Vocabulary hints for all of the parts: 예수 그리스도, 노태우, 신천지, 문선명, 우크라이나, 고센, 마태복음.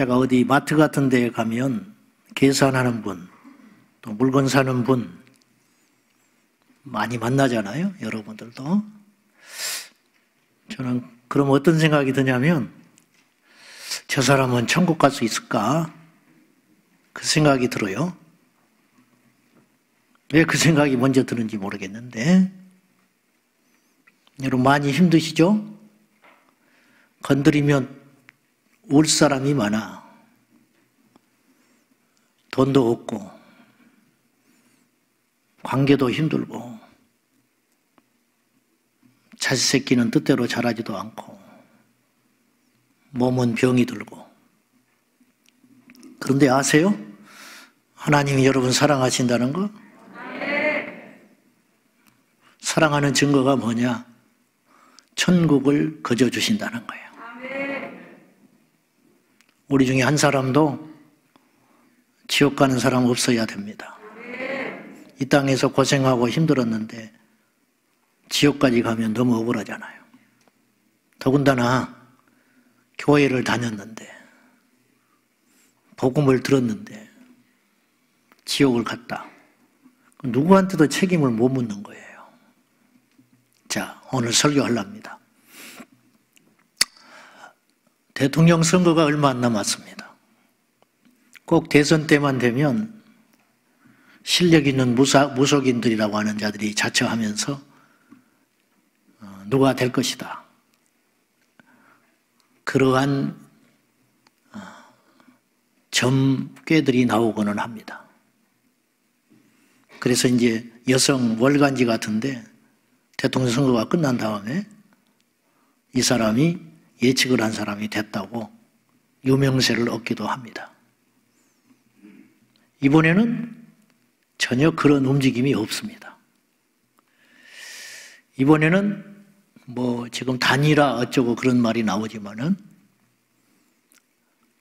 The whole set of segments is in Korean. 제가 어디 마트 같은 데에 가면 계산하는 분, 또 물건 사는 분 많이 만나잖아요, 여러분들도. 저는 그럼 어떤 생각이 드냐면, 저 사람은 천국 갈 수 있을까? 그 생각이 들어요. 왜 그 생각이 먼저 드는지 모르겠는데. 여러분 많이 힘드시죠? 건드리면 울 사람이 많아. 돈도 없고 관계도 힘들고 자식 새끼는 뜻대로 자라지도 않고 몸은 병이 들고. 그런데 아세요? 하나님이 여러분 사랑하신다는 거? 사랑하는 증거가 뭐냐? 천국을 거저주신다는 거예요. 우리 중에 한 사람도 지옥 가는 사람 없어야 됩니다. 이 땅에서 고생하고 힘들었는데 지옥까지 가면 너무 억울하잖아요. 더군다나 교회를 다녔는데, 복음을 들었는데 지옥을 갔다. 누구한테도 책임을 못 묻는 거예요. 자, 오늘 설교하랍니다. 대통령 선거가 얼마 안 남았습니다. 꼭 대선 때만 되면 실력 있는 무속인들이라고 하는 자들이 자처하면서 누가 될 것이다, 그러한 점괘들이 나오고는 합니다. 그래서 이제 여성 월간지 같은데 대통령 선거가 끝난 다음에 이 사람이 예측을 한 사람이 됐다고 유명세를 얻기도 합니다. 이번에는 전혀 그런 움직임이 없습니다. 이번에는 뭐 지금 단일화 어쩌고 그런 말이 나오지만은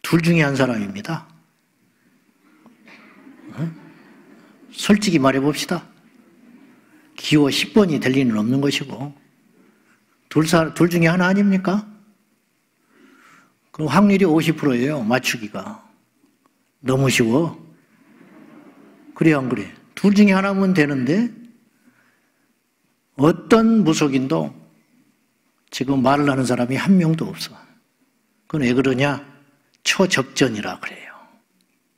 둘 중에 한 사람입니다. 솔직히 말해봅시다. 기호 10번이 될 리는 없는 것이고 둘 중에 하나 아닙니까? 그럼 확률이 50%예요. 맞추기가 너무 쉬워. 그래 안 그래? 둘 중에 하나면 되는데 어떤 무속인도 지금 말을 하는 사람이 한 명도 없어. 그건 왜 그러냐? 초적전이라 그래요.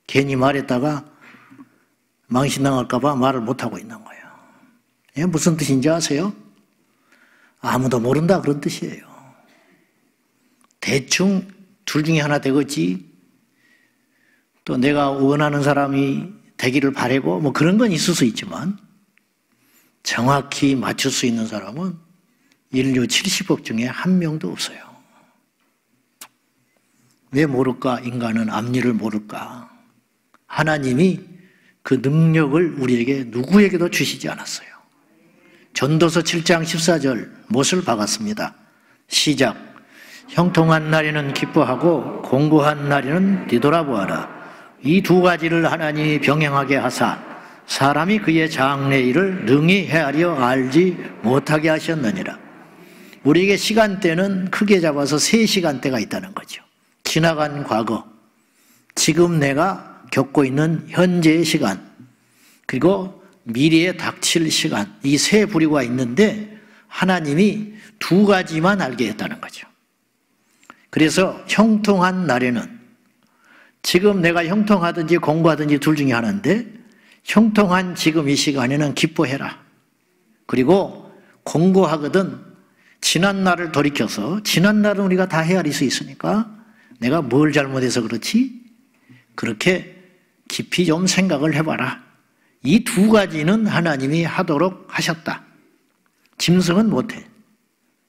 괜히 말했다가 망신당할까 봐 말을 못하고 있는 거예요. 예, 무슨 뜻인지 아세요? 아무도 모른다 그런 뜻이에요. 대충 둘 중에 하나 되겠지, 또 내가 원하는 사람이 되기를 바라고 뭐 그런 건 있을 수 있지만 정확히 맞출 수 있는 사람은 인류 70억 중에 한 명도 없어요. 왜 모를까? 인간은 앞일을 모를까? 하나님이 그 능력을 우리에게 누구에게도 주시지 않았어요. 전도서 7장 14절 못을 박았습니다. 시작. 형통한 날에는 기뻐하고 공고한 날에는 뒤돌아보아라. 이 두 가지를 하나님이 병행하게 하사 사람이 그의 장래 일을 능히 헤아려 알지 못하게 하셨느니라. 우리에게 시간대는 크게 잡아서 3시간대가 있다는 거죠. 지나간 과거, 지금 내가 겪고 있는 현재의 시간, 그리고 미래에 닥칠 시간, 이 3 부류가 있는데 하나님이 2 가지만 알게 했다는 거죠. 그래서 형통한 날에는 지금 내가 형통하든지 공부하든지 둘 중에 하나인데 형통한 지금 이 시간에는 기뻐해라. 그리고 공고하거든 지난 날을 돌이켜서, 지난 날은 우리가 다 헤아릴 수 있으니까 내가 뭘 잘못해서 그렇지? 그렇게 깊이 좀 생각을 해봐라. 이 두 가지는 하나님이 하도록 하셨다. 짐승은 못해.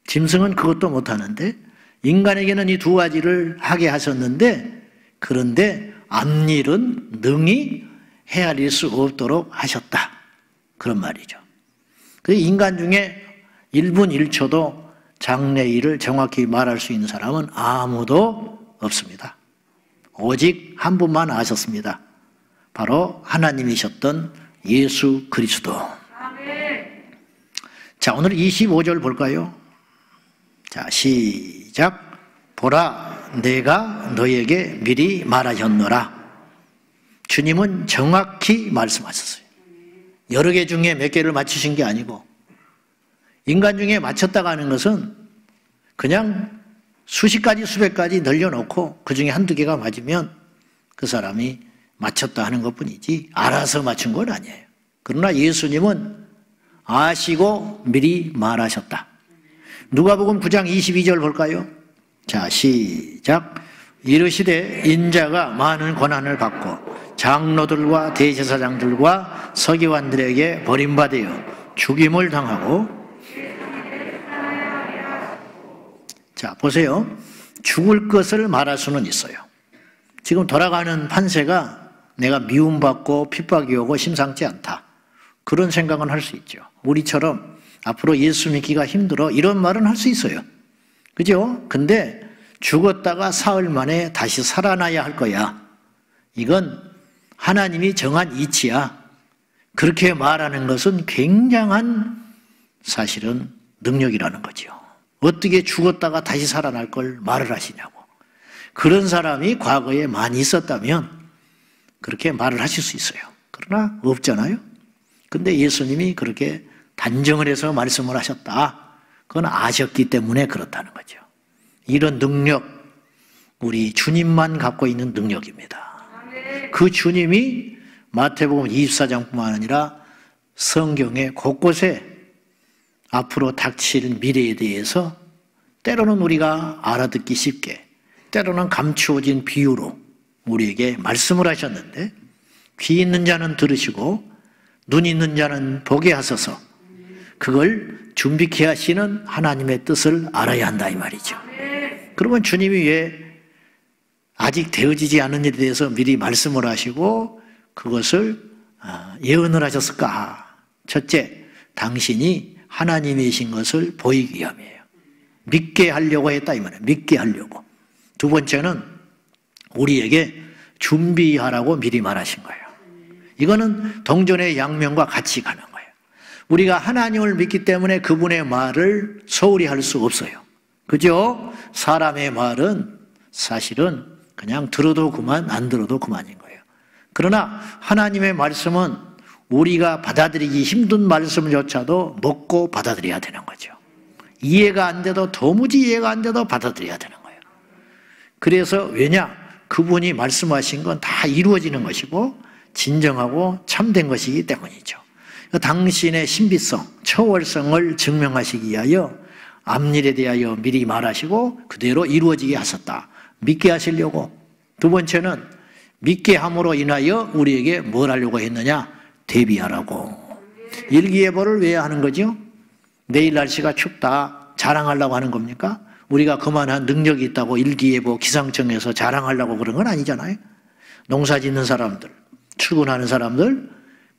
짐승은 그것도 못하는데 인간에게는 이 두 가지를 하게 하셨는데, 그런데 앞일은 능히 헤아릴 수 없도록 하셨다. 그런 말이죠. 그래서 인간 중에 1분 1초도 장래 일을 정확히 말할 수 있는 사람은 아무도 없습니다. 오직 한 분만 아셨습니다. 바로 하나님이셨던 예수 그리스도. 자, 오늘 25절 볼까요? 자, 시작. 보라, 내가 너에게 미리 말하였노라. 주님은 정확히 말씀하셨어요. 여러 개 중에 몇 개를 맞추신 게 아니고, 인간 중에 맞췄다고 하는 것은 그냥 수십 가지 수백 가지 늘려놓고 그 중에 한두 개가 맞으면 그 사람이 맞췄다 하는 것뿐이지 알아서 맞춘 건 아니에요. 그러나 예수님은 아시고 미리 말하셨다. 누가복음 9장 22절 볼까요? 자, 시작. 이르시되 인자가 많은 고난을 받고 장로들과 대제사장들과 서기관들에게 버림받아요 죽임을 당하고. 자, 보세요. 죽을 것을 말할 수는 있어요. 지금 돌아가는 판세가 내가 미움받고 핍박이 오고 심상치 않다, 그런 생각은 할 수 있죠. 우리처럼 앞으로 예수 믿기가 힘들어, 이런 말은 할 수 있어요. 그죠? 근데 죽었다가 사흘 만에 다시 살아나야 할 거야, 이건 하나님이 정한 이치야, 그렇게 말하는 것은 굉장한 사실은 능력이라는 거죠. 어떻게 죽었다가 다시 살아날 걸 말을 하시냐고. 그런 사람이 과거에 많이 있었다면 그렇게 말을 하실 수 있어요. 그러나 없잖아요. 근데 예수님이 그렇게 단정을 해서 말씀을 하셨다. 그건 아셨기 때문에 그렇다는 거죠. 이런 능력, 우리 주님만 갖고 있는 능력입니다. 그 주님이 마태복음 24장뿐만 아니라 성경의 곳곳에 앞으로 닥칠 미래에 대해서 때로는 우리가 알아듣기 쉽게, 때로는 감추어진 비유로 우리에게 말씀을 하셨는데, 귀 있는 자는 들으시고 눈 있는 자는 보게 하소서. 그걸 준비케 하시는 하나님의 뜻을 알아야 한다, 이 말이죠. 그러면 주님이 왜 아직 되어지지 않은 일에 대해서 미리 말씀을 하시고 그것을 예언을 하셨을까? 첫째, 당신이 하나님이신 것을 보이기 위함이에요. 믿게 하려고 했다, 이 말이에요. 믿게 하려고. 두 번째는 우리에게 준비하라고 미리 말하신 거예요. 이거는 동전의 양면과 같이 가는 거예요. 우리가 하나님을 믿기 때문에 그분의 말을 소홀히 할 수 없어요. 그죠? 사람의 말은 사실은 그냥 들어도 그만, 안 들어도 그만인 거예요. 그러나 하나님의 말씀은 우리가 받아들이기 힘든 말씀조차도 먹고 받아들여야 되는 거죠. 이해가 안 돼도, 도무지 이해가 안 돼도 받아들여야 되는 거예요. 그래서 왜냐? 그분이 말씀하신 건 다 이루어지는 것이고 진정하고 참된 것이기 때문이죠. 당신의 신비성, 초월성을 증명하시기 위하여 앞일에 대하여 미리 말하시고 그대로 이루어지게 하셨다. 믿게 하시려고. 두 번째는 믿게 함으로 인하여 우리에게 뭘 하려고 했느냐? 대비하라고. 일기예보를 왜 하는 거죠? 내일 날씨가 춥다 자랑하려고 하는 겁니까? 우리가 그만한 능력이 있다고 일기예보 기상청에서 자랑하려고 그런 건 아니잖아요. 농사 짓는 사람들, 출근하는 사람들,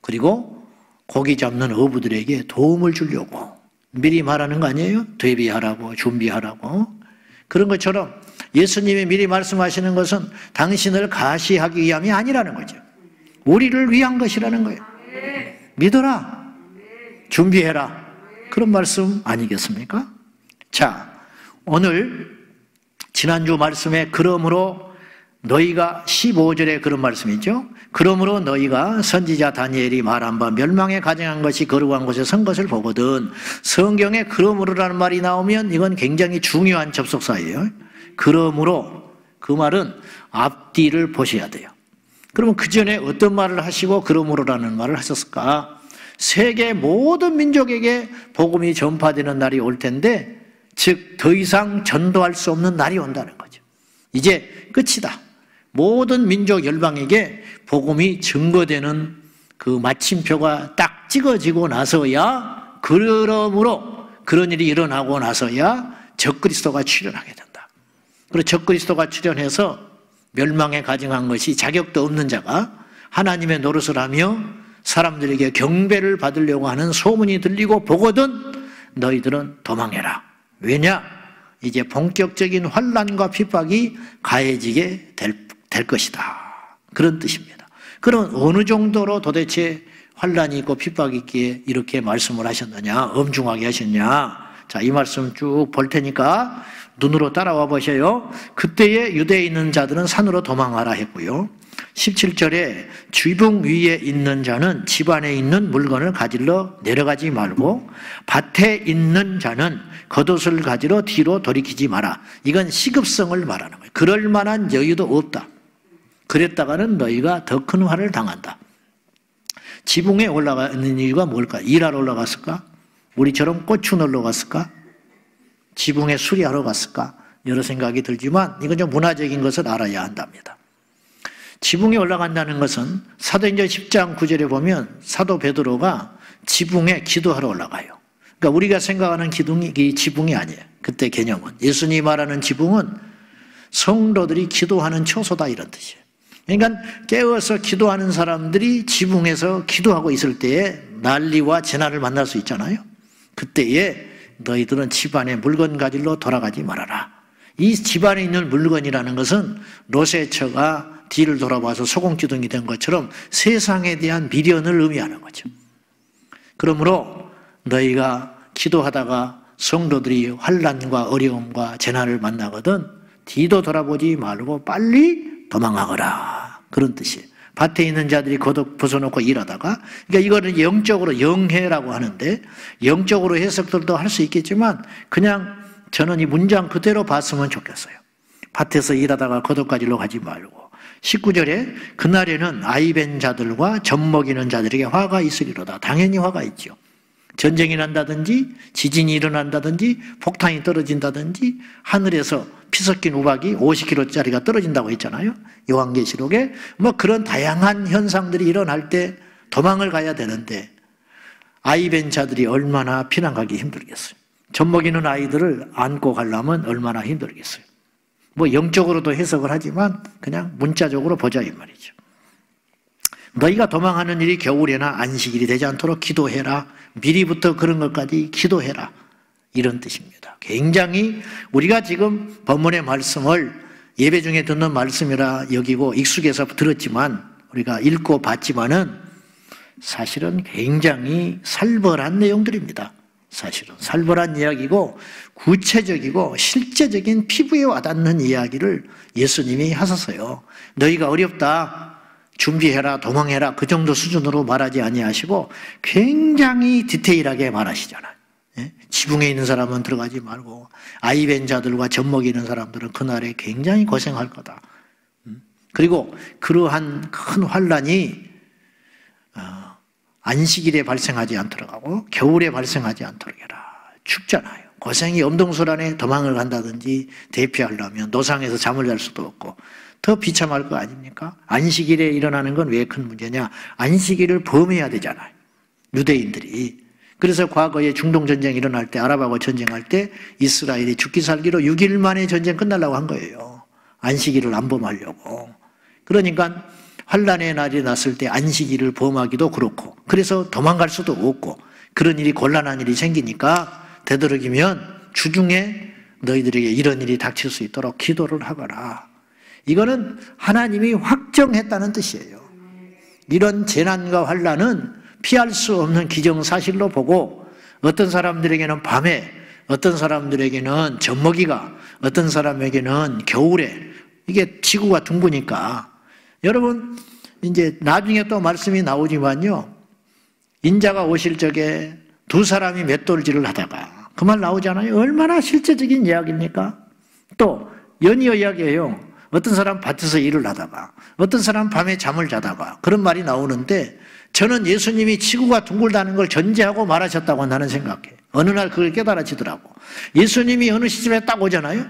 그리고 고기 잡는 어부들에게 도움을 주려고 미리 말하는 거 아니에요? 대비하라고, 준비하라고. 그런 것처럼 예수님이 미리 말씀하시는 것은 당신을 가시하기 위함이 아니라는 거죠. 우리를 위한 것이라는 거예요. 믿어라, 준비해라, 그런 말씀 아니겠습니까? 자, 오늘 지난주 말씀에 그러므로 너희가 15절에 그런 말씀이죠. 그러므로 너희가 선지자 다니엘이 말한 바 멸망에 가증한 것이 거룩한 곳에 선 것을 보거든. 성경에 그러므로라는 말이 나오면 이건 굉장히 중요한 접속사예요. 그러므로 그 말은 앞뒤를 보셔야 돼요. 그러면 그 전에 어떤 말을 하시고 그러므로라는 말을 하셨을까? 세계 모든 민족에게 복음이 전파되는 날이 올 텐데, 즉 더 이상 전도할 수 없는 날이 온다는 거죠. 이제 끝이다. 모든 민족 열방에게 복음이 증거되는 그 마침표가 딱 찍어지고 나서야, 그러므로 그런 일이 일어나고 나서야 적그리스도가 출현하게 된다. 그리고 적그리스도가 출현해서 멸망에 가증한 것이 자격도 없는 자가 하나님의 노릇을 하며 사람들에게 경배를 받으려고 하는 소문이 들리고 보거든 너희들은 도망해라. 왜냐? 이제 본격적인 환난과 핍박이 가해지게 될 것이다. 그런 뜻입니다. 그럼 어느 정도로 도대체 환난이 있고 핍박이 있기에 이렇게 말씀을 하셨느냐, 엄중하게 하셨냐? 자, 이 말씀 쭉 볼 테니까 눈으로 따라와 보세요. 그때에 유대에 있는 자들은 산으로 도망하라 했고요. 17절에 지붕 위에 있는 자는 집 안에 있는 물건을 가지러 내려가지 말고 밭에 있는 자는 겉옷을 가지러 뒤로 돌이키지 마라. 이건 시급성을 말하는 거예요. 그럴 만한 여유도 없다. 그랬다가는 너희가 더 큰 화를 당한다. 지붕에 올라가 있는 이유가 뭘까? 일하러 올라갔을까? 우리처럼 꽃추 놀러 갔을까? 지붕에 수리하러 갔을까? 여러 생각이 들지만 이건 좀 문화적인 것을 알아야 한답니다. 지붕에 올라간다는 것은 사도행전 10장 9절에 보면 사도 베드로가 지붕에 기도하러 올라가요. 그러니까 우리가 생각하는 기둥이 지붕이 아니에요. 그때 개념은. 예수님이 말하는 지붕은 성도들이 기도하는 초소다 이런 뜻이에요. 그러니까 깨어서 기도하는 사람들이 지붕에서 기도하고 있을 때에 난리와 재난을 만날 수 있잖아요. 그때에 너희들은 집안에 물건 가지러 돌아가지 말아라. 이 집안에 있는 물건이라는 것은 로세처가 뒤를 돌아봐서 소금기둥이 된 것처럼 세상에 대한 미련을 의미하는 거죠. 그러므로 너희가 기도하다가 성도들이 환난과 어려움과 재난을 만나거든 뒤도 돌아보지 말고 빨리 도망하거라. 그런 뜻이에요. 밭에 있는 자들이 겉옷 벗어놓고 일하다가, 그러니까 이거는 영적으로 영해라고 하는데 영적으로 해석들도 할 수 있겠지만 그냥 저는 이 문장 그대로 봤으면 좋겠어요. 밭에서 일하다가 겉옷가지로 가지 말고. 19절에 그날에는 아이벤 자들과 젖먹이는 자들에게 화가 있으리로다. 당연히 화가 있죠. 전쟁이 난다든지 지진이 일어난다든지 폭탄이 떨어진다든지 하늘에서 피 섞인 우박이 50kg짜리가 떨어진다고 했잖아요. 요한계시록에 뭐 그런 다양한 현상들이 일어날 때 도망을 가야 되는데 아이벤 자들이 얼마나 피난가기 힘들겠어요. 젖먹이는 아이들을 안고 가려면 얼마나 힘들겠어요. 뭐 영적으로도 해석을 하지만 그냥 문자적으로 보자 이 말이죠. 너희가 도망하는 일이 겨울에나 안식일이 되지 않도록 기도해라. 미리부터 그런 것까지 기도해라. 이런 뜻입니다. 굉장히 우리가 지금 본문의 말씀을 예배 중에 듣는 말씀이라 여기고 익숙해서 들었지만 우리가 읽고 봤지만은 사실은 굉장히 살벌한 내용들입니다. 사실은 살벌한 이야기고 구체적이고 실제적인 피부에 와닿는 이야기를 예수님이 하셨어요. 너희가 어렵다. 준비해라, 도망해라 그 정도 수준으로 말하지 아니하시고 굉장히 디테일하게 말하시잖아요. 예? 지붕에 있는 사람은 들어가지 말고 아이벤 자들과 젖먹이는 사람들은 그날에 굉장히 고생할 거다. 그리고 그러한 큰 환난이 안식일에 발생하지 않도록 하고 겨울에 발생하지 않도록 해라. 춥잖아요. 고생이 엄동설 안에 도망을 간다든지 대피하려면 노상에서 잠을 잘 수도 없고 더 비참할 거 아닙니까? 안식일에 일어나는 건 왜 큰 문제냐? 안식일을 범해야 되잖아요. 유대인들이. 그래서 과거에 중동전쟁 일어날 때 아랍하고 전쟁할 때 이스라엘이 죽기 살기로 6일 만에 전쟁 끝나려고 한 거예요. 안식일을 안 범하려고. 그러니까 환난의 날이 났을 때 안식일을 범하기도 그렇고 그래서 도망갈 수도 없고 그런 일이 곤란한 일이 생기니까 되도록이면 주중에 너희들에게 이런 일이 닥칠 수 있도록 기도를 하거라. 이거는 하나님이 확정했다는 뜻이에요. 이런 재난과 환난은 피할 수 없는 기정사실로 보고 어떤 사람들에게는 밤에, 어떤 사람들에게는 젖먹이가, 어떤 사람에게는 겨울에 이게 지구가 둥그니까 여러분 이제 나중에 또 말씀이 나오지만요. 인자가 오실 적에 두 사람이 맷돌질을 하다가 그 말 나오잖아요. 얼마나 실제적인 이야기입니까? 또 연이어 이야기예요. 어떤 사람 밭에서 일을 하다가 어떤 사람 밤에 잠을 자다가 그런 말이 나오는데 저는 예수님이 지구가 둥글다는 걸 전제하고 말하셨다고 나는 생각해. 어느 날 그걸 깨달아지더라고. 예수님이 어느 시점에 딱 오잖아요.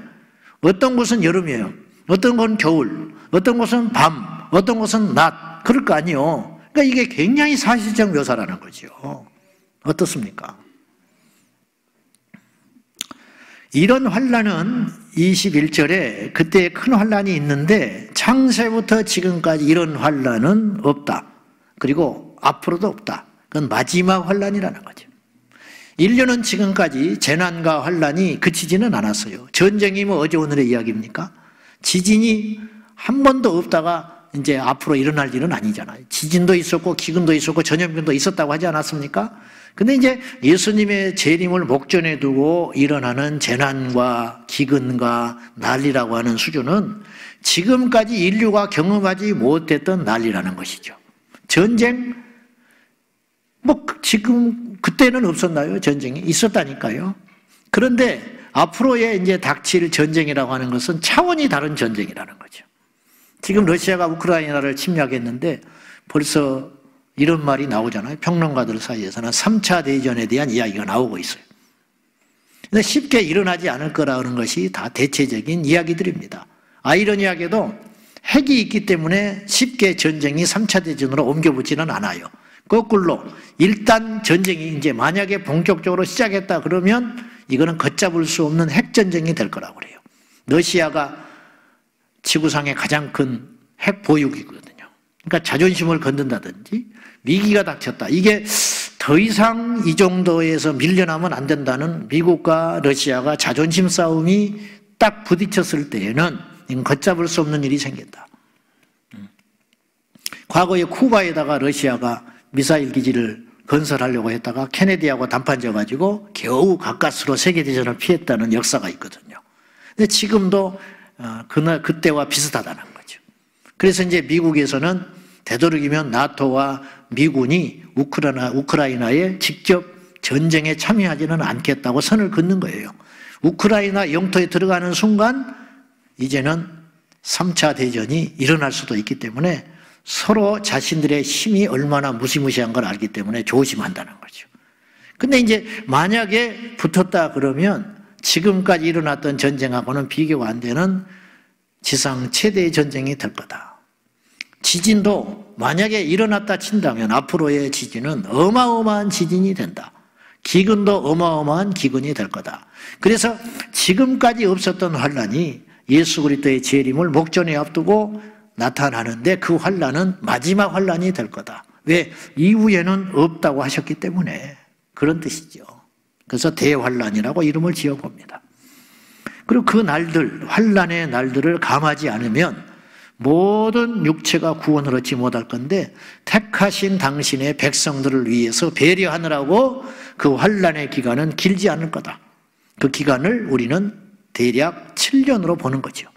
어떤 곳은 여름이에요. 어떤 곳은 겨울. 어떤 곳은 밤. 어떤 곳은 낮. 그럴 거 아니에요. 그러니까 이게 굉장히 사실적 묘사라는 거죠. 어떻습니까? 이런 환난은 21절에 그때 큰 환난이 있는데 창세부터 지금까지 이런 환난은 없다. 그리고 앞으로도 없다. 그건 마지막 환난이라는 거죠. 인류는 지금까지 재난과 환난이 그치지는 않았어요. 전쟁이 뭐 어제 오늘의 이야기입니까? 지진이 한 번도 없다가 이제 앞으로 일어날 일은 아니잖아요. 지진도 있었고 기근도 있었고 전염병도 있었다고 하지 않았습니까? 근데 이제 예수님의 재림을 목전에 두고 일어나는 재난과 기근과 난리라고 하는 수준은 지금까지 인류가 경험하지 못했던 난리라는 것이죠. 전쟁? 뭐 지금 그때는 없었나요? 전쟁이 있었다니까요. 그런데 앞으로의 이제 닥칠 전쟁이라고 하는 것은 차원이 다른 전쟁이라는 거죠. 지금 러시아가 우크라이나를 침략했는데 벌써 이런 말이 나오잖아요. 평론가들 사이에서는 3차 대전에 대한 이야기가 나오고 있어요. 근데 쉽게 일어나지 않을 거라는 것이 다 대체적인 이야기들입니다. 아이러니하게도 핵이 있기 때문에 쉽게 전쟁이 3차 대전으로 옮겨붙지는 않아요. 거꾸로 일단 전쟁이 이제 만약에 본격적으로 시작했다 그러면 이거는 걷잡을 수 없는 핵전쟁이 될 거라고 그래요. 러시아가 지구상의 가장 큰 핵 보유국이거든요. 그러니까 자존심을 건든다든지 위기가 닥쳤다. 이게 더 이상 이 정도에서 밀려나면 안 된다는 미국과 러시아가 자존심 싸움이 딱 부딪혔을 때에는 이건 걷잡을 수 없는 일이 생긴다. 과거에 쿠바에다가 러시아가 미사일 기지를 건설하려고 했다가 케네디하고 단판져가지고 겨우 가까스로 세계대전을 피했다는 역사가 있거든요. 근데 지금도 그때와 비슷하다는 거죠. 그래서 이제 미국에서는 되도록이면 나토와 미군이 우크라이나에 직접 전쟁에 참여하지는 않겠다고 선을 긋는 거예요. 우크라이나 영토에 들어가는 순간 이제는 3차 대전이 일어날 수도 있기 때문에 서로 자신들의 힘이 얼마나 무시무시한 걸 알기 때문에 조심한다는 거죠. 근데 이제 만약에 붙었다 그러면 지금까지 일어났던 전쟁하고는 비교가 안 되는 지상 최대의 전쟁이 될 거다. 지진도 만약에 일어났다 친다면 앞으로의 지진은 어마어마한 지진이 된다. 기근도 어마어마한 기근이 될 거다. 그래서 지금까지 없었던 환난이 예수 그리스도의 재림을 목전에 앞두고 나타나는데 그 환난은 마지막 환난이 될 거다. 왜? 이후에는 없다고 하셨기 때문에 그런 뜻이죠. 그래서 대환난이라고 이름을 지어봅니다. 그리고 그 날들, 환난의 날들을 감하지 않으면 모든 육체가 구원을 얻지 못할 건데 택하신 당신의 백성들을 위해서 배려하느라고 그 환난의 기간은 길지 않을 거다. 그 기간을 우리는 대략 7년으로 보는 거죠.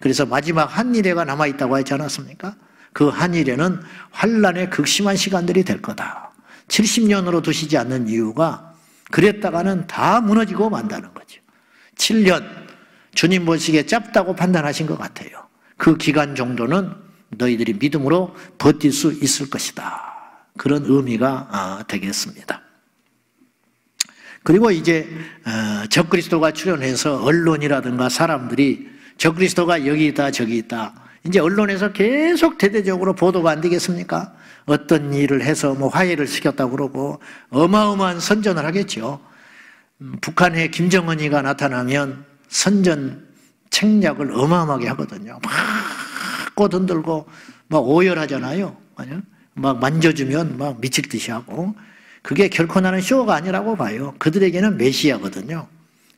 그래서 마지막 한일회가 남아있다고 하지 않았습니까? 그 한일회는 환난의 극심한 시간들이 될 거다. 70년으로 두시지 않는 이유가 그랬다가는 다 무너지고 만다는 거죠. 7년, 주님 보시기에 짧다고 판단하신 것 같아요. 그 기간 정도는 너희들이 믿음으로 버틸 수 있을 것이다. 그런 의미가 되겠습니다. 그리고 이제 적그리스도가 출현해서 언론이라든가 사람들이 적그리스도가 여기 있다 저기 있다. 이제 언론에서 계속 대대적으로 보도가 안 되겠습니까? 어떤 일을 해서 뭐 화해를 시켰다고 그러고 어마어마한 선전을 하겠죠. 북한의 김정은이가 나타나면 선전 책략을 어마어마하게 하거든요. 막 꼬든들고 막 오열하잖아요. 막 만져주면 막 미칠 듯이 하고. 그게 결코 나는 쇼가 아니라고 봐요. 그들에게는 메시아거든요.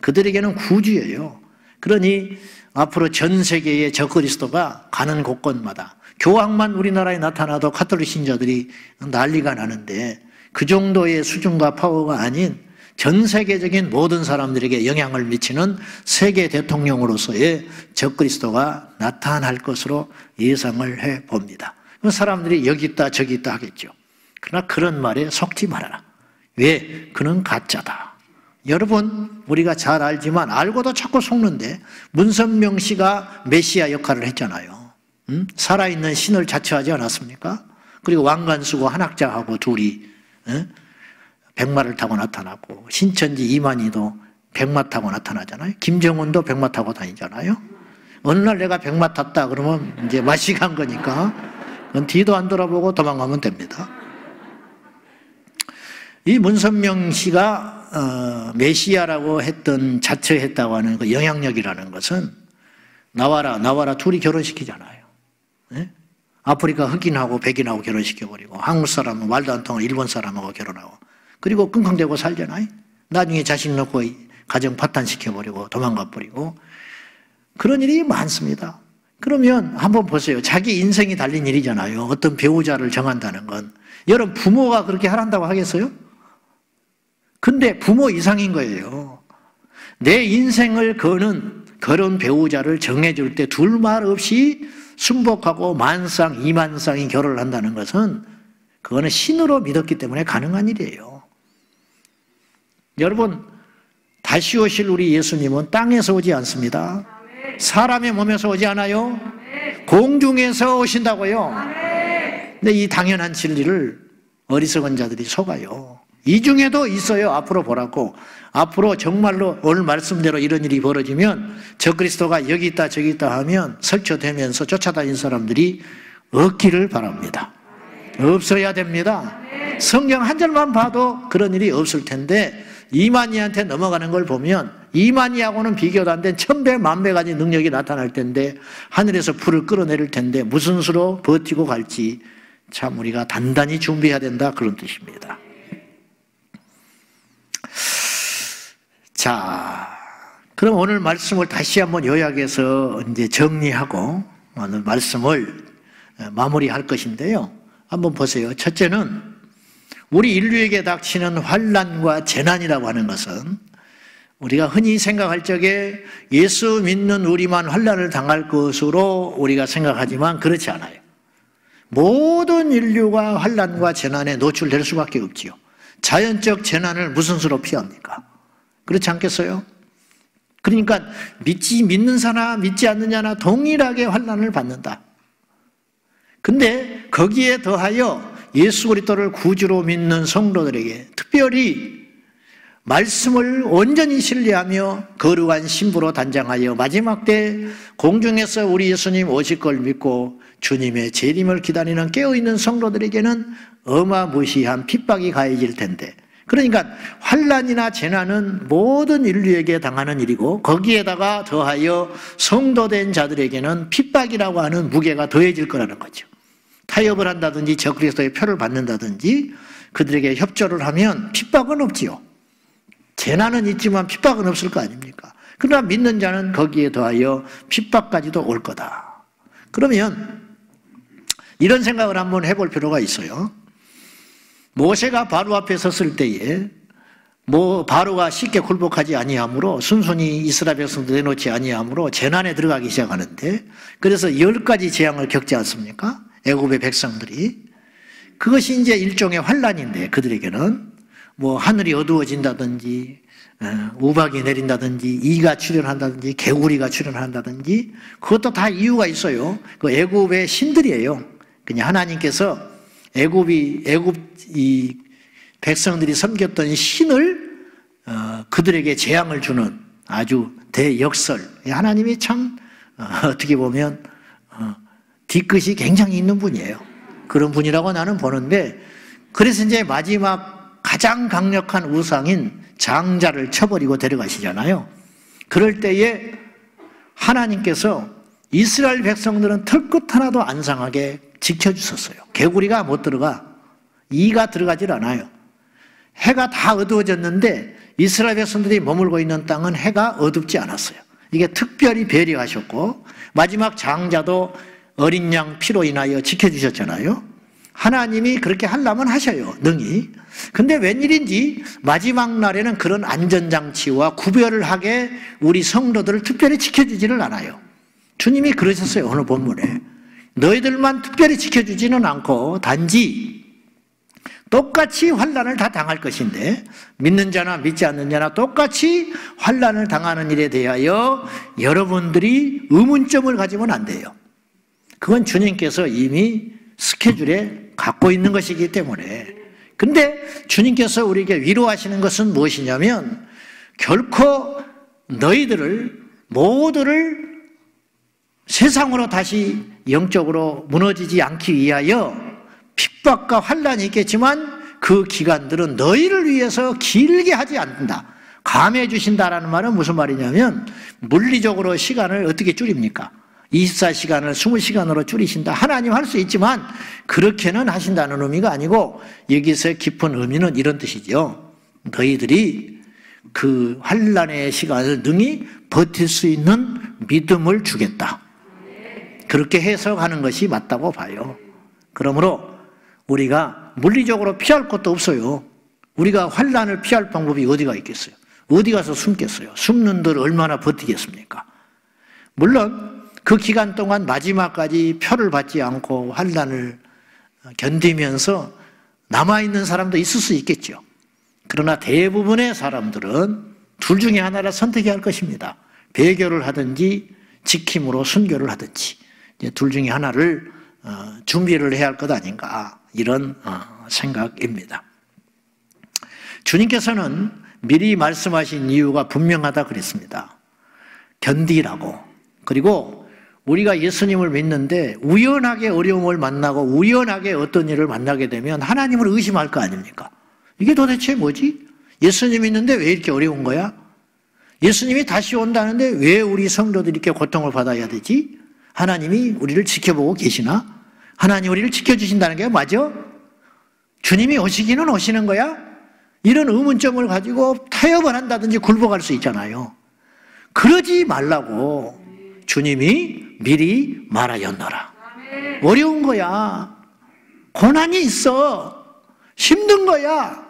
그들에게는 구주예요. 그러니 앞으로 전 세계의 적그리스도가 가는 곳곳마다 교황만 우리나라에 나타나도 카톨릭 신자들이 난리가 나는데 그 정도의 수준과 파워가 아닌 전 세계적인 모든 사람들에게 영향을 미치는 세계 대통령으로서의 적그리스도가 나타날 것으로 예상을 해봅니다. 그럼 사람들이 여기 있다 저기 있다 하겠죠. 그러나 그런 말에 속지 말아라. 왜? 그는 가짜다. 여러분 우리가 잘 알지만 알고도 자꾸 속는데 문선명 씨가 메시아 역할을 했잖아요. 살아있는 신을 자처하지 않았습니까? 그리고 왕관수고 한학자하고 둘이 백마를 타고 나타나고 신천지 이만희도 백마 타고 나타나잖아요. 김정은도 백마 타고 다니잖아요. 어느 날 내가 백마 탔다 그러면 이제 맛이 간 거니까 그건 뒤도 안 돌아보고 도망가면 됩니다. 이 문선명 씨가 메시아라고 했던 자처했다고 하는 그 영향력이라는 것은 나와라 나와라 둘이 결혼시키잖아요. 네? 아프리카 흑인하고 백인하고 결혼시켜버리고 한국 사람은 말도 안 통한 일본 사람하고 결혼하고 그리고 끙끙대고 살잖아요. 나중에 자식 놓고 가정 파탄시켜버리고 도망가버리고 그런 일이 많습니다. 그러면 한번 보세요. 자기 인생이 달린 일이잖아요. 어떤 배우자를 정한다는 건. 여러분 부모가 그렇게 하란다고 하겠어요? 근데 부모 이상인 거예요. 내 인생을 거는 그런 배우자를 정해줄 때 둘 말 없이 순복하고 만상, 이만상이 결혼을 한다는 것은 그거는 신으로 믿었기 때문에 가능한 일이에요. 여러분, 다시 오실 우리 예수님은 땅에서 오지 않습니다. 사람의 몸에서 오지 않아요. 공중에서 오신다고요. 근데 이 당연한 진리를 어리석은 자들이 속아요. 이 중에도 있어요. 앞으로 보라고. 앞으로 정말로 오늘 말씀대로 이런 일이 벌어지면 적그리스도가 여기 있다 저기 있다 하면 설쳐대면서 쫓아다닌 사람들이 없기를 바랍니다. 없어야 됩니다. 성경 한 절만 봐도 그런 일이 없을 텐데 이만희한테 넘어가는 걸 보면 이만희하고는 비교도 안 된 천배 만배까지 능력이 나타날 텐데 하늘에서 불을 끌어내릴 텐데 무슨 수로 버티고 갈지 참 우리가 단단히 준비해야 된다 그런 뜻입니다. 자, 그럼 오늘 말씀을 다시 한번 요약해서 이제 정리하고 오늘 말씀을 마무리할 것인데요. 한번 보세요. 첫째는 우리 인류에게 닥치는 환난과 재난이라고 하는 것은 우리가 흔히 생각할 적에 예수 믿는 우리만 환난을 당할 것으로 우리가 생각하지만 그렇지 않아요. 모든 인류가 환난과 재난에 노출될 수밖에 없지요. 자연적 재난을 무슨 수로 피합니까? 그렇지 않겠어요? 그러니까 믿는 자나 믿지 않는 자나 동일하게 환난을 받는다. 근데 거기에 더하여 예수 그리스도를 구주로 믿는 성도들에게 특별히 말씀을 온전히 신뢰하며 거룩한 신부로 단장하여 마지막 때 공중에서 우리 예수님 오실 걸 믿고 주님의 재림을 기다리는 깨어있는 성도들에게는 어마무시한 핍박이 가해질 텐데 그러니까 환난이나 재난은 모든 인류에게 당하는 일이고 거기에다가 더하여 성도된 자들에게는 핍박이라고 하는 무게가 더해질 거라는 거죠. 타협을 한다든지 적그리스도의 표를 받는다든지 그들에게 협조를 하면 핍박은 없지요. 재난은 있지만 핍박은 없을 거 아닙니까? 그러나 믿는 자는 거기에 더하여 핍박까지도 올 거다. 그러면 이런 생각을 한번 해볼 필요가 있어요. 모세가 바로 앞에 섰을 때에 바로가 쉽게 굴복하지 아니하므로 순순히 이스라엘 백성도 내놓지 아니하므로 재난에 들어가기 시작하는데 그래서 10가지 재앙을 겪지 않습니까? 애굽의 백성들이. 그것이 이제 일종의 환난인데 그들에게는 하늘이 어두워진다든지 우박이 내린다든지 이가 출현한다든지 개구리가 출현한다든지 그것도 다 이유가 있어요. 그 애굽의 신들이에요. 그냥 하나님께서 애굽이 백성들이 섬겼던 신을 그들에게 재앙을 주는 아주 대역설. 하나님이 참 어떻게 보면 뒤끝이 굉장히 있는 분이에요. 그런 분이라고 나는 보는데 그래서 이제 마지막 가장 강력한 우상인 장자를 쳐버리고 데려가시잖아요. 그럴 때에 하나님께서 이스라엘 백성들은 털끝 하나도 안 상하게 지켜주셨어요. 개구리가 못 들어가. 이가 들어가질 않아요. 해가 다 어두워졌는데 이스라엘 백성들이 머물고 있는 땅은 해가 어둡지 않았어요. 이게 특별히 배려하셨고 마지막 장자도 어린 양 피로 인하여 지켜주셨잖아요. 하나님이 그렇게 하려면 하셔요. 능히. 근데 웬일인지 마지막 날에는 그런 안전장치와 구별을 하게 우리 성도들을 특별히 지켜주지를 않아요. 주님이 그러셨어요. 오늘 본문에. 너희들만 특별히 지켜주지는 않고 단지 똑같이 환난을 다 당할 것인데 믿는 자나 믿지 않는 자나 똑같이 환난을 당하는 일에 대하여 여러분들이 의문점을 가지면 안 돼요. 그건 주님께서 이미 스케줄에 갖고 있는 것이기 때문에. 근데 주님께서 우리에게 위로하시는 것은 무엇이냐면 결코 너희들을 모두를 세상으로 다시 영적으로 무너지지 않기 위하여 핍박과 환난이 있겠지만 그 기간들은 너희를 위해서 길게 하지 않는다. 감해 주신다라는 말은 무슨 말이냐면 물리적으로 시간을 어떻게 줄입니까? 24시간을 20시간으로 줄이신다. 하나님 할 수 있지만 그렇게는 하신다는 의미가 아니고 여기서 깊은 의미는 이런 뜻이죠. 너희들이 그 환난의 시간을 능히 버틸 수 있는 믿음을 주겠다. 그렇게 해석하는 것이 맞다고 봐요. 그러므로 우리가 물리적으로 피할 것도 없어요. 우리가 환난을 피할 방법이 어디가 있겠어요? 어디 가서 숨겠어요? 숨는들 얼마나 버티겠습니까? 물론 그 기간 동안 마지막까지 표를 받지 않고 환난을 견디면서 남아있는 사람도 있을 수 있겠죠. 그러나 대부분의 사람들은 둘 중에 하나를 선택해야 할 것입니다. 배교를 하든지 지킴으로 순교를 하든지 둘 중에 하나를 준비를 해야 할 것 아닌가, 이런 생각입니다. 주님께서는 미리 말씀하신 이유가 분명하다 그랬습니다. 견디라고. 그리고 우리가 예수님을 믿는데 우연하게 어려움을 만나고 우연하게 어떤 일을 만나게 되면 하나님을 의심할 거 아닙니까? 이게 도대체 뭐지? 예수님 믿는데 왜 이렇게 어려운 거야? 예수님이 다시 온다는데 왜 우리 성도들이 이렇게 고통을 받아야 되지? 하나님이 우리를 지켜보고 계시나? 하나님 우리를 지켜주신다는 게 맞아? 주님이 오시기는 오시는 거야? 이런 의문점을 가지고 타협을 한다든지 굴복할 수 있잖아요. 그러지 말라고 주님이 미리 말하였노라. 어려운 거야. 고난이 있어. 힘든 거야.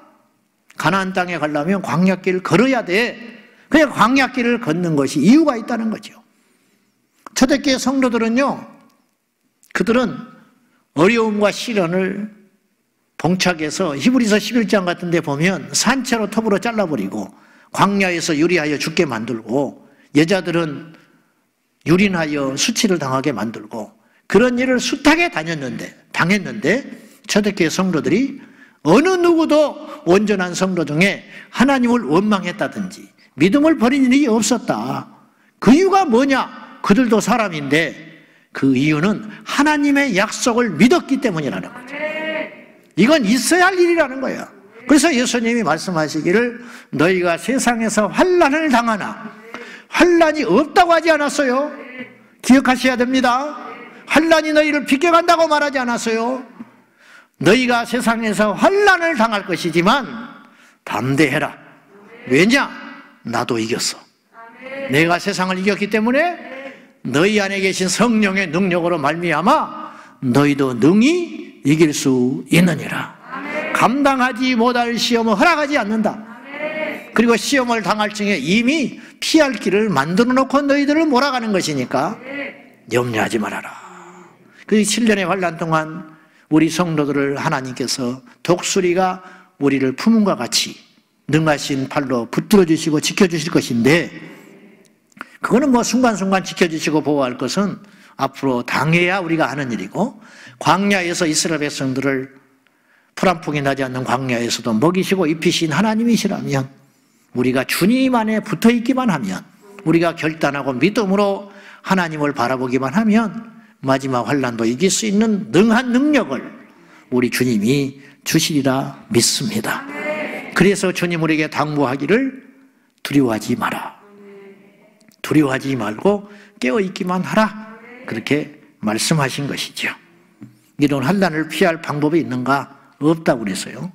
가나안 땅에 가려면 광야길을 걸어야 돼. 그냥 광야길을 걷는 것이 이유가 있다는 거죠. 초대교회 성도들은요, 그들은 어려움과 시련을 봉착해서 히브리서 11장 같은 데 보면 산채로 톱으로 잘라버리고 광야에서 유리하여 죽게 만들고, 여자들은 유린하여 수치를 당하게 만들고, 그런 일을 숱하게 당했는데 초대교회 성도들이 어느 누구도 온전한 성도 중에 하나님을 원망했다든지 믿음을 버린 일이 없었다. 그 이유가 뭐냐? 그들도 사람인데 그 이유는 하나님의 약속을 믿었기 때문이라는 거죠. 이건 있어야 할 일이라는 거예요. 그래서 예수님이 말씀하시기를 너희가 세상에서 환난을 당하나, 환난이 없다고 하지 않았어요. 기억하셔야 됩니다. 환난이 너희를 비껴간다고 말하지 않았어요. 너희가 세상에서 환난을 당할 것이지만 담대해라. 왜냐? 나도 이겼어. 내가 세상을 이겼기 때문에 너희 안에 계신 성령의 능력으로 말미암아 너희도 능히 이길 수 있느니라. 감당하지 못할 시험을 허락하지 않는다. 그리고 시험을 당할 즈음에 이미 피할 길을 만들어 놓고 너희들을 몰아가는 것이니까 염려하지 말아라. 그 7년의 환난 동안 우리 성도들을 하나님께서 독수리가 우리를 품음과 같이 능하신 팔로 붙들어주시고 지켜주실 것인데, 그거는 뭐 순간순간 지켜주시고 보호할 것은 앞으로 당해야 우리가 하는 일이고, 광야에서 이스라엘 백성들을 풀한풍이 나지 않는 광야에서도 먹이시고 입히신 하나님이시라면, 우리가 주님 안에 붙어있기만 하면, 우리가 결단하고 믿음으로 하나님을 바라보기만 하면 마지막 환난도 이길 수 있는 능한 능력을 우리 주님이 주시리라 믿습니다. 그래서 주님 우리에게 당부하기를 두려워하지 마라. 두려워하지 말고 깨어있기만 하라. 그렇게 말씀하신 것이죠. 이런 환난을 피할 방법이 있는가? 없다고 그래서요.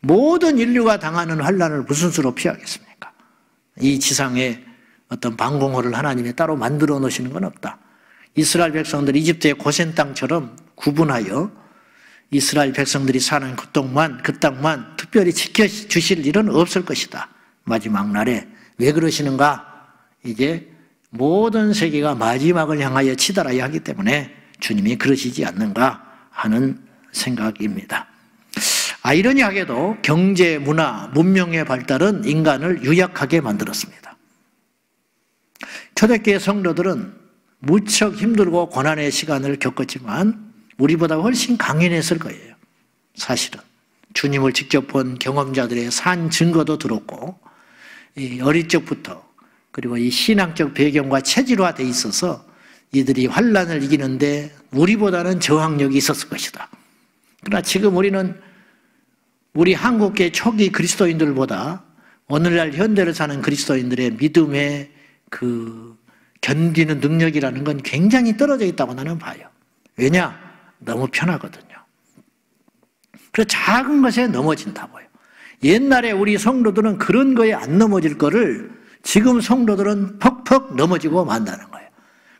모든 인류가 당하는 환난을 무슨 수로 피하겠습니까? 이 지상에 어떤 방공호를 하나님이 따로 만들어 놓으시는 건 없다. 이스라엘 백성들이 이집트의 고센 땅처럼 구분하여 이스라엘 백성들이 사는 그 땅만 특별히 지켜주실 일은 없을 것이다. 마지막 날에. 왜 그러시는가? 이제 모든 세계가 마지막을 향하여 치달아야 하기 때문에 주님이 그러시지 않는가 하는 생각입니다. 아이러니하게도 경제, 문화, 문명의 발달은 인간을 유약하게 만들었습니다. 초대교회 성도들은 무척 힘들고 고난의 시간을 겪었지만 우리보다 훨씬 강인했을 거예요. 사실은 주님을 직접 본 경험자들의 산 증거도 들었고, 이 어릴 적부터 그리고 이 신앙적 배경과 체질화되어 있어서 이들이 환난을 이기는데 우리보다는 저항력이 있었을 것이다. 그러나 지금 우리는 우리 한국계 초기 그리스도인들보다 오늘날 현대를 사는 그리스도인들의 믿음의 그 견디는 능력이라는 건 굉장히 떨어져 있다고 나는 봐요. 왜냐? 너무 편하거든요. 그래서 작은 것에 넘어진다고요. 옛날에 우리 성도들은 그런 거에 안 넘어질 거를 지금 성도들은 퍽퍽 넘어지고 만다는 거예요.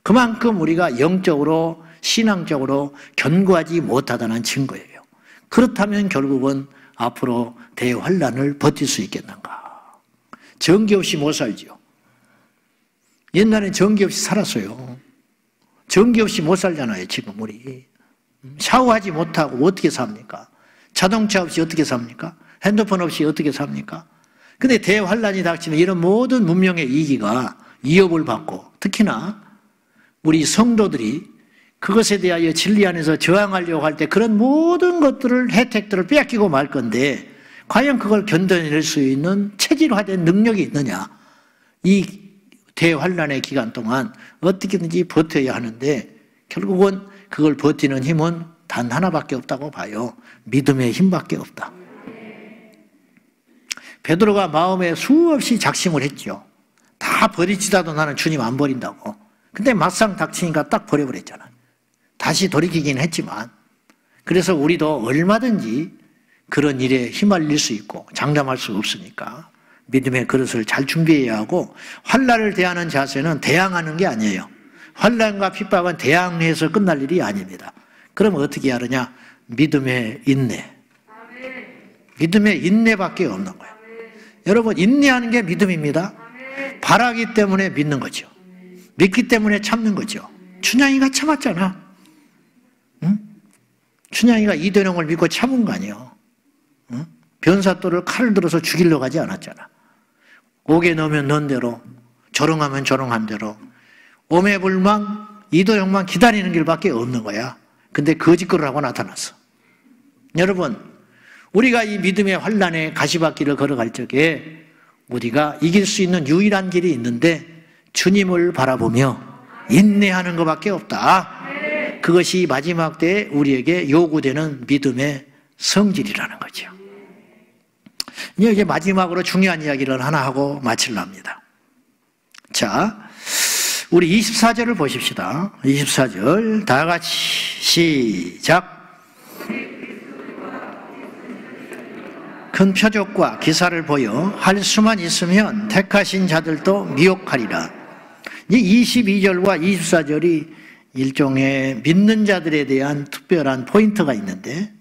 그만큼 우리가 영적으로, 신앙적으로 견고하지 못하다는 증거예요. 그렇다면 결국은 앞으로 대환란을 버틸 수 있겠는가. 전기 없이 못 살지요. 옛날엔 전기 없이 살았어요. 전기 없이 못 살잖아요, 지금 우리. 샤워하지 못하고 어떻게 삽니까? 자동차 없이 어떻게 삽니까? 핸드폰 없이 어떻게 삽니까? 근데 대환란이 닥치면 이런 모든 문명의 이기가 위협을 받고, 특히나 우리 성도들이 그것에 대하여 진리 안에서 저항하려고 할 때 그런 모든 것들을, 혜택들을 빼앗기고 말 건데, 과연 그걸 견뎌낼 수 있는 체질화된 능력이 있느냐. 이 대환란의 기간 동안 어떻게든지 버텨야 하는데, 결국은 그걸 버티는 힘은 단 하나밖에 없다고 봐요. 믿음의 힘밖에 없다. 베드로가 마음에 수없이 작심을 했죠. 다 버리지다도 나는 주님 안 버린다고. 근데 막상 닥치니까 딱 버려버렸잖아요. 다시 돌이키긴 했지만. 그래서 우리도 얼마든지 그런 일에 휘말릴 수 있고 장담할 수 없으니까 믿음의 그릇을 잘 준비해야 하고, 환난을 대하는 자세는 대항하는 게 아니에요. 환난과 핍박은 대항해서 끝날 일이 아닙니다. 그럼 어떻게 하느냐? 믿음의 인내. 믿음의 인내밖에 없는 거예요. 여러분, 인내하는 게 믿음입니다. 바라기 때문에 믿는 거죠. 믿기 때문에 참는 거죠. 춘향이가 참았잖아. 응? 춘향이가 이도령을 믿고 참은 거 아니에요. 응? 변사또를 칼을 들어서 죽이려고 하지 않았잖아. 옥에 넣으면 넣은 대로, 조롱하면 조롱한 대로, 오매불망 이도령만 기다리는 길밖에 없는 거야. 근데 거짓거리라고 나타났어. 여러분, 우리가 이 믿음의 환란의 가시밭길을 걸어갈 적에 우리가 이길 수 있는 유일한 길이 있는데, 주님을 바라보며 인내하는 것밖에 없다. 그것이 마지막 때에 우리에게 요구되는 믿음의 성질이라는 거죠. 이제 마지막으로 중요한 이야기를 하나 하고 마치려 합니다. 자, 우리 24절을 보십시다. 24절 다 같이 시작. 큰 표적과 기사를 보여 할 수만 있으면 택하신 자들도 미혹하리라. 이 22절과 24절이 일종의 믿는 자들에 대한 특별한 포인트가 있는데,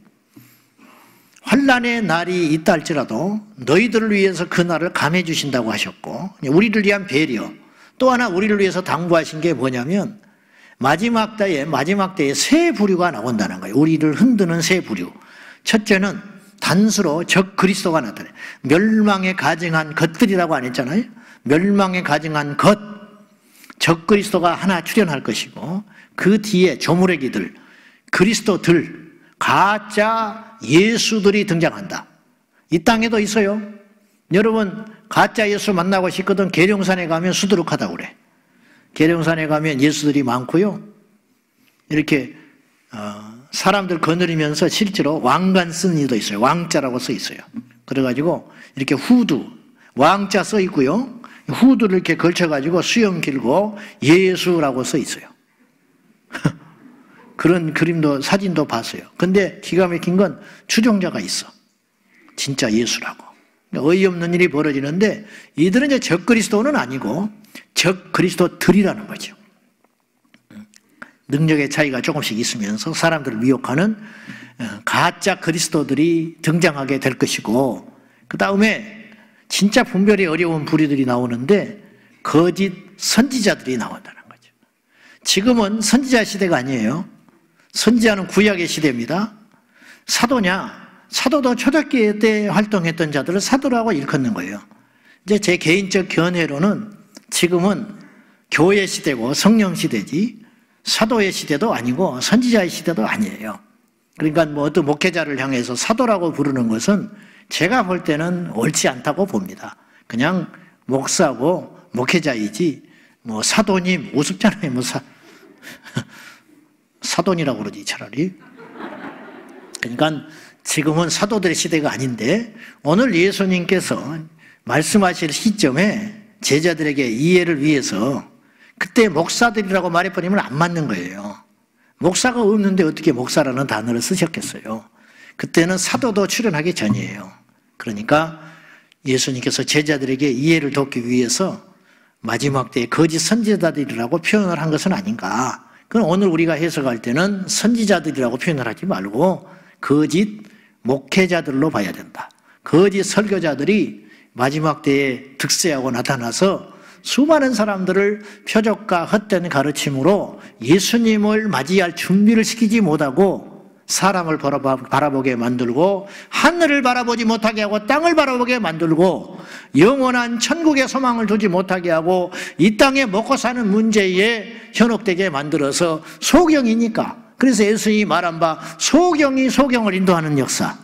환난의 날이 있다 할지라도 너희들을 위해서 그 날을 감해 주신다고 하셨고, 우리를 위한 배려, 또 하나 우리를 위해서 당부하신 게 뭐냐면 마지막 때에 새 부류가 나온다는 거예요. 우리를 흔드는 새 부류. 첫째는 단수로 적 그리스도가 나타나요. 멸망에 가증한 것들이라고 안 했잖아요. 멸망에 가증한 것, 적 그리스도가 하나 출현할 것이고, 그 뒤에 조무래기들, 그리스도들, 가짜 예수들이 등장한다. 이 땅에도 있어요. 여러분, 가짜 예수 만나고 싶거든 계룡산에 가면 수두룩하다고 그래. 계룡산에 가면 예수들이 많고요. 이렇게 사람들 거느리면서 실제로 왕관 쓴 이도 있어요. 왕자라고 써 있어요. 그래가지고 이렇게 후두, 왕자 써 있고요. 후두를 이렇게 걸쳐가지고 수염 길고 예수라고 써 있어요. 그런 그림도, 사진도 봤어요. 근데 기가 막힌 건 추종자가 있어. 진짜 예수라고. 어이없는 일이 벌어지는데, 이들은 이제 적그리스도는 아니고 적그리스도들이라는 거죠. 능력의 차이가 조금씩 있으면서 사람들을 미혹하는 가짜 그리스도들이 등장하게 될 것이고, 그 다음에 진짜 분별이 어려운 부류들이 나오는데 거짓 선지자들이 나온다는 거죠. 지금은 선지자 시대가 아니에요. 선지자는 구약의 시대입니다. 사도냐? 사도도 초대교회 때 활동했던 자들을 사도라고 일컫는 거예요. 이제 제 개인적 견해로는 지금은 교회 시대고 성령 시대지 사도의 시대도 아니고 선지자의 시대도 아니에요. 그러니까 뭐 어떤 목회자를 향해서 사도라고 부르는 것은 제가 볼 때는 옳지 않다고 봅니다. 그냥 목사고 목회자이지, 뭐 사도님 우습잖아요. 뭐 사돈이라고 그러지 차라리. 그러니까 지금은 사도들의 시대가 아닌데, 오늘 예수님께서 말씀하실 시점에 제자들에게 이해를 위해서 그때 목사들이라고 말해버리면 안 맞는 거예요. 목사가 없는데 어떻게 목사라는 단어를 쓰셨겠어요. 그때는 사도도 출현하기 전이에요. 그러니까 예수님께서 제자들에게 이해를 돕기 위해서 마지막 때에 거짓 선지자들이라고 표현을 한 것은 아닌가. 그건 오늘 우리가 해석할 때는 선지자들이라고 표현을 하지 말고 거짓 목회자들로 봐야 된다. 거짓 설교자들이 마지막 때에 득세하고 나타나서 수많은 사람들을 표적과 헛된 가르침으로 예수님을 맞이할 준비를 시키지 못하고 사람을 바라보게 만들고 하늘을 바라보지 못하게 하고 땅을 바라보게 만들고 영원한 천국의 소망을 두지 못하게 하고 이 땅에 먹고 사는 문제에 현혹되게 만들어서 소경이니까. 그래서 예수님이 말한 바 소경이 소경을 인도하는 역사.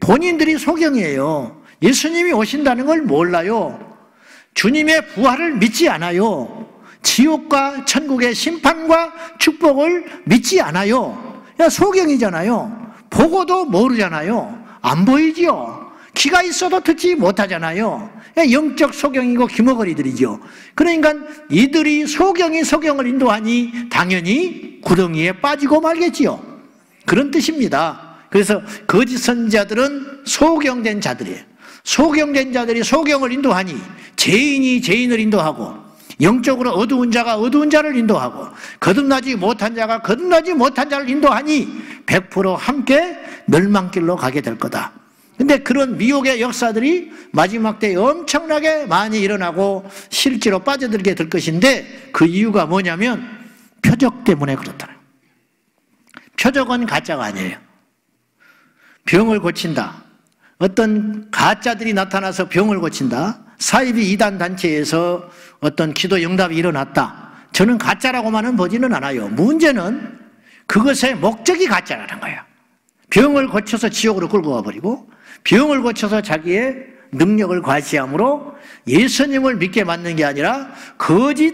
본인들이 소경이에요. 예수님이 오신다는 걸 몰라요. 주님의 부활을 믿지 않아요. 지옥과 천국의 심판과 축복을 믿지 않아요. 소경이잖아요. 보고도 모르잖아요. 안 보이지요. 귀가 있어도 듣지 못하잖아요. 영적 소경이고 귀머거리들이죠. 그러니까 이들이 소경이 소경을 인도하니 당연히 구덩이에 빠지고 말겠지요. 그런 뜻입니다. 그래서 거짓 선지자들은 소경된 자들이에요. 소경된 자들이 소경을 인도하니 죄인이 죄인을 인도하고 영적으로 어두운 자가 어두운 자를 인도하고 거듭나지 못한 자가 거듭나지 못한 자를 인도하니 100% 함께 멸망길로 가게 될 거다. 근데 그런 미혹의 역사들이 마지막 때 엄청나게 많이 일어나고 실제로 빠져들게 될 것인데 그 이유가 뭐냐면 표적 때문에 그렇다. 표적은 가짜가 아니에요. 병을 고친다. 어떤 가짜들이 나타나서 병을 고친다. 사이비 이단 단체에서 어떤 기도 응답이 일어났다. 저는 가짜라고만은 보지는 않아요. 문제는 그것의 목적이 가짜라는 거야. 병을 고쳐서 지옥으로 끌고 가버리고 병을 고쳐서 자기의 능력을 과시함으로 예수님을 믿게 만드는 게 아니라 거짓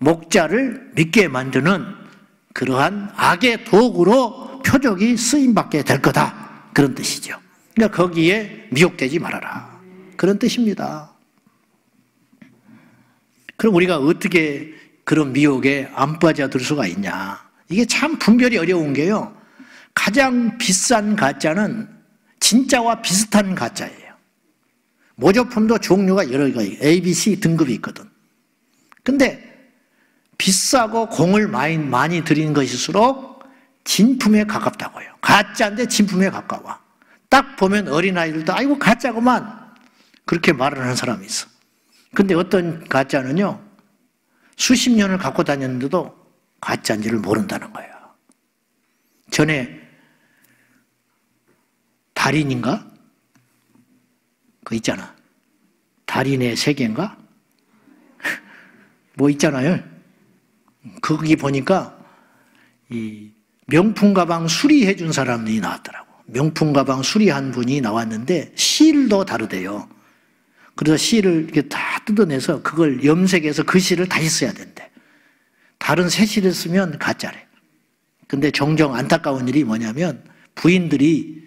목자를 믿게 만드는 그러한 악의 도구로 표적이 쓰임받게 될 거다. 그런 뜻이죠. 그러니까 거기에 미혹되지 말아라. 그런 뜻입니다. 그럼 우리가 어떻게 그런 미혹에 안 빠져들 수가 있냐. 이게 참 분별이 어려운 게요. 가장 비싼 가짜는 진짜와 비슷한 가짜예요. 모조품도 종류가 여러 가지 A, B, C 등급이 있거든. 근데 비싸고 공을 많이 들인 것일수록 진품에 가깝다고요. 가짜인데 진품에 가까워. 딱 보면 어린아이들도 아이고 가짜구만 그렇게 말을 하는 사람이 있어. 근데 어떤 가짜는요 수십 년을 갖고 다녔는데도 가짜인지를 모른다는 거예요. 전에 달인인가? 그거 있잖아. 달인의 세계인가? 뭐 있잖아요. 거기 보니까 이 명품 가방 수리해 준 사람이 나왔더라고. 명품 가방 수리한 분이 나왔는데 실도 다르대요. 그래서 실을 이렇게 다 뜯어내서 그걸 염색해서 그 실을 다시 써야 된대. 다른 새 실을 쓰면 가짜래. 근데 종종 안타까운 일이 뭐냐면 부인들이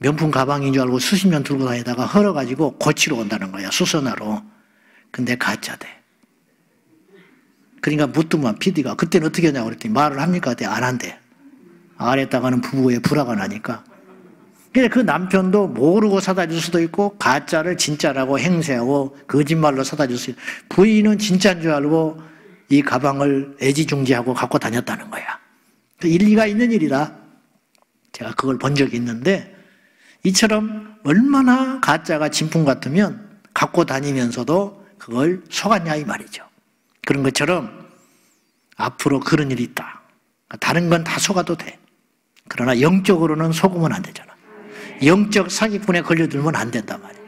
명품 가방인 줄 알고 수십 년 들고 다니다가 헐어가지고 고치러 온다는 거야. 수선하러. 근데 가짜대. 그러니까 무뚜만 PD가 그때는 어떻게 하냐고 그랬더니 말을 합니까? 안 한대. 아래다가는 부부의 불화가 나니까. 그래서 그 남편도 모르고 사다 줄 수도 있고 가짜를 진짜라고 행세하고 거짓말로 사다 줄 수 있고 부인은 진짜인 줄 알고 이 가방을 애지중지하고 갖고 다녔다는 거야. 일리가 있는 일이라 제가 그걸 본 적이 있는데 이처럼 얼마나 가짜가 진품 같으면 갖고 다니면서도 그걸 속았냐 이 말이죠. 그런 것처럼 앞으로 그런 일이 있다. 다른 건 다 속아도 돼. 그러나 영적으로는 속으면 안 되잖아. 영적 사기꾼에 걸려들면 안 된단 말이야.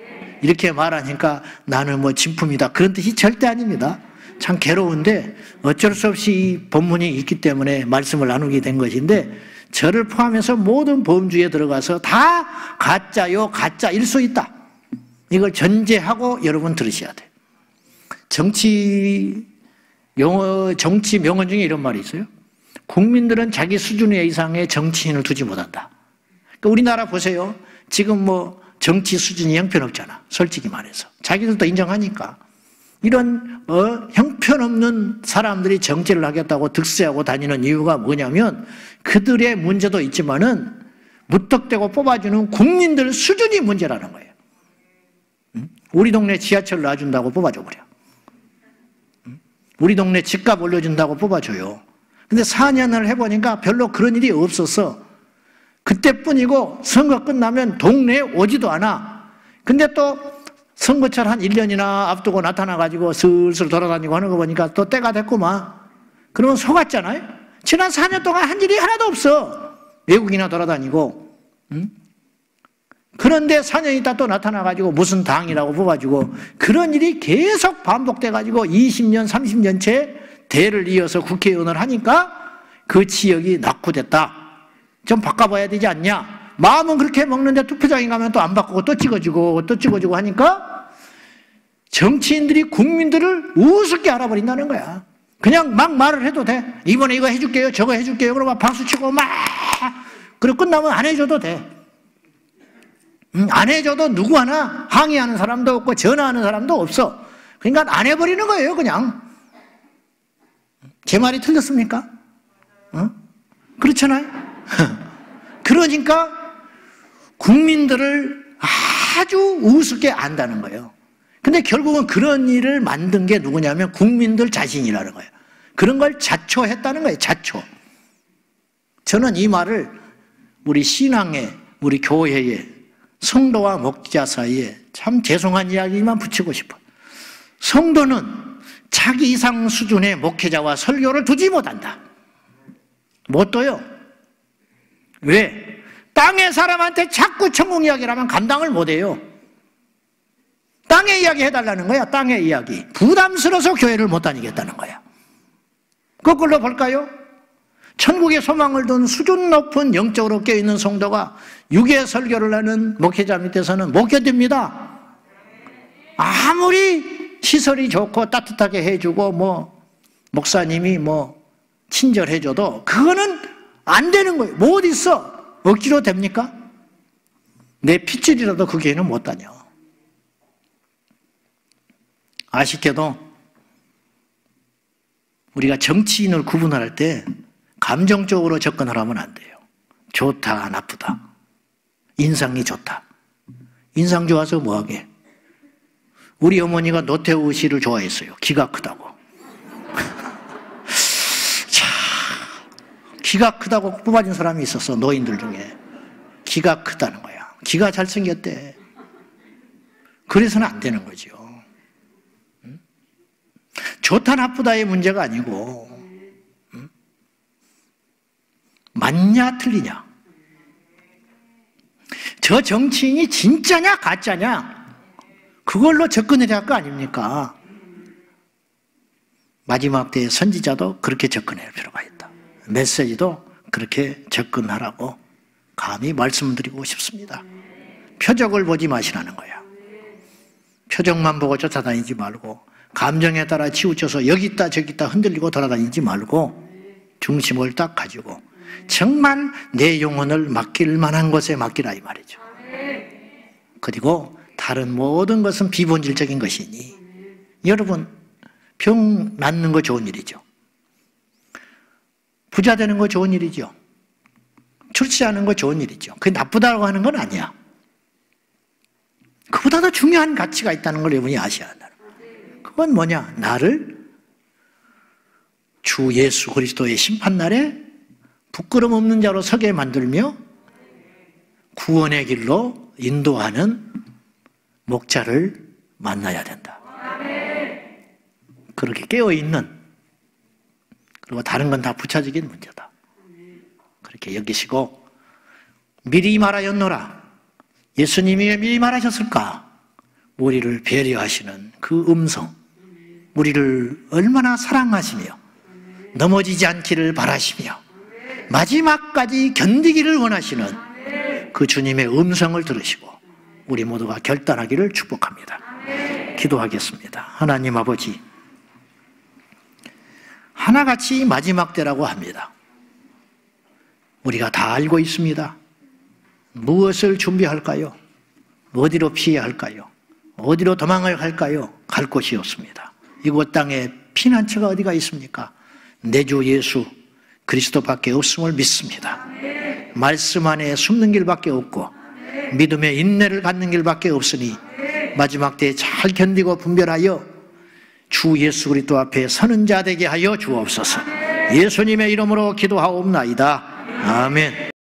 이렇게 말하니까 나는 뭐 진품이다. 그런 뜻이 절대 아닙니다. 참 괴로운데 어쩔 수 없이 이 본문이 있기 때문에 말씀을 나누게 된 것인데 저를 포함해서 모든 범주에 들어가서 다 가짜요 가짜일 수 있다. 이걸 전제하고 여러분 들으셔야 돼. 정치 명언 중에 이런 말이 있어요. 국민들은 자기 수준 이상의 정치인을 두지 못한다. 그러니까 우리나라 보세요. 지금 뭐 정치 수준이 형편없잖아. 솔직히 말해서. 자기들도 인정하니까. 이런 형편없는 사람들이 정치를 하겠다고 득세하고 다니는 이유가 뭐냐면 그들의 문제도 있지만은 무턱대고 뽑아주는 국민들 수준이 문제라는 거예요. 우리 동네 지하철 놔준다고 뽑아줘버려. 우리 동네 집값 올려준다고 뽑아줘요. 근데 4년을 해보니까 별로 그런 일이 없어서 그때뿐이고 선거 끝나면 동네에 오지도 않아. 근데 또 선거철 한 1년이나 앞두고 나타나가지고 슬슬 돌아다니고 하는 거 보니까 또 때가 됐구만. 그러면 속았잖아요. 지난 4년 동안 한 일이 하나도 없어. 외국이나 돌아다니고. 응? 그런데 4년 있다 또 나타나가지고 무슨 당이라고 뽑아주고 그런 일이 계속 반복돼가지고 20년, 30년째 대를 이어서 국회의원을 하니까 그 지역이 낙후됐다. 좀 바꿔봐야 되지 않냐. 마음은 그렇게 먹는데 투표장에 가면 또 안 바꾸고 또 찍어주고 또 찍어주고 하니까 정치인들이 국민들을 우습게 알아버린다는 거야. 그냥 막 말을 해도 돼. 이번에 이거 해줄게요. 저거 해줄게요. 그러면 박수치고 막. 그리고 끝나면 안 해줘도 돼. 안 해줘도 누구 하나 항의하는 사람도 없고 전화하는 사람도 없어. 그러니까 안 해버리는 거예요. 그냥. 제 말이 틀렸습니까? 어? 그렇잖아요. 그러니까 국민들을 아주 우습게 안다는 거예요. 근데 결국은 그런 일을 만든 게 누구냐면 국민들 자신이라는 거예요. 그런 걸 자초했다는 거예요. 자초. 저는 이 말을 우리 신앙에, 우리 교회에, 성도와 목자 사이에 참 죄송한 이야기만 붙이고 싶어요. 성도는 자기 이상 수준의 목회자와 설교를 두지 못한다. 못 둬요. 왜? 땅의 사람한테 자꾸 천국 이야기를 하면 감당을 못해요. 땅의 이야기 해달라는 거야. 땅의 이야기. 부담스러워서 교회를 못 다니겠다는 거야. 거꾸로 볼까요? 천국의 소망을 둔 수준 높은 영적으로 깨어있는 성도가 육의 설교를 하는 목회자 밑에서는 못 견딥니다. 아무리 시설이 좋고 따뜻하게 해주고 뭐 목사님이 뭐 친절해줘도 그거는 안 되는 거예요. 못 있어. 억지로 됩니까? 내 핏줄이라도 그 교회는 못 다녀. 아쉽게도 우리가 정치인을 구분할 때 감정적으로 접근하면 안 돼요. 좋다, 나쁘다. 인상이 좋다. 인상 좋아서 뭐하게? 우리 어머니가 노태우 씨를 좋아했어요. 키가 크다고. 키가 크다고 뽑아진 사람이 있었어. 노인들 중에. 키가 크다는 거야. 키가 잘생겼대. 그래서는 안 되는 거죠. 응? 좋다 나쁘다의 문제가 아니고 응? 맞냐 틀리냐. 저 정치인이 진짜냐 가짜냐 그걸로 접근해야 할 거 아닙니까? 마지막 때의 선지자도 그렇게 접근할 필요가 있다. 메시지도 그렇게 접근하라고 감히 말씀드리고 싶습니다. 표적을 보지 마시라는 거야. 표적만 보고 쫓아다니지 말고 감정에 따라 치우쳐서 여기 있다 저기 있다 흔들리고 돌아다니지 말고 중심을 딱 가지고 정말 내 영혼을 맡길 만한 곳에 맡기라 이 말이죠. 그리고 다른 모든 것은 비본질적인 것이니 여러분 병 낫는 거 좋은 일이죠. 부자 되는 거 좋은 일이죠. 출세하는 거 좋은 일이죠. 그게 나쁘다고 하는 건 아니야. 그보다 더 중요한 가치가 있다는 걸 여러분이 아셔야 한다는 거예요. 그건 뭐냐? 나를 주 예수 그리스도의 심판날에 부끄럼 없는 자로 서게 만들며 구원의 길로 인도하는 목자를 만나야 된다. 그렇게 깨어있는 그리고 다른 건 다 부차적인 문제다. 그렇게 여기시고 미리 말하였노라. 예수님이 왜 미리 말하셨을까? 우리를 배려하시는 그 음성. 우리를 얼마나 사랑하시며 넘어지지 않기를 바라시며 마지막까지 견디기를 원하시는 그 주님의 음성을 들으시고 우리 모두가 결단하기를 축복합니다. 기도하겠습니다. 하나님 아버지 하나같이 마지막 때라고 합니다. 우리가 다 알고 있습니다. 무엇을 준비할까요? 어디로 피해야 할까요? 어디로 도망을 갈까요? 갈 곳이 없습니다. 이곳 땅에 피난처가 어디가 있습니까? 내 주 예수 그리스도밖에 없음을 믿습니다. 말씀 안에 숨는 길밖에 없고 믿음의 인내를 갖는 길밖에 없으니 마지막 때에 잘 견디고 분별하여 주 예수 그리스도 앞에 서는 자 되게 하여 주옵소서. 예수님의 이름으로 기도하옵나이다. 아멘.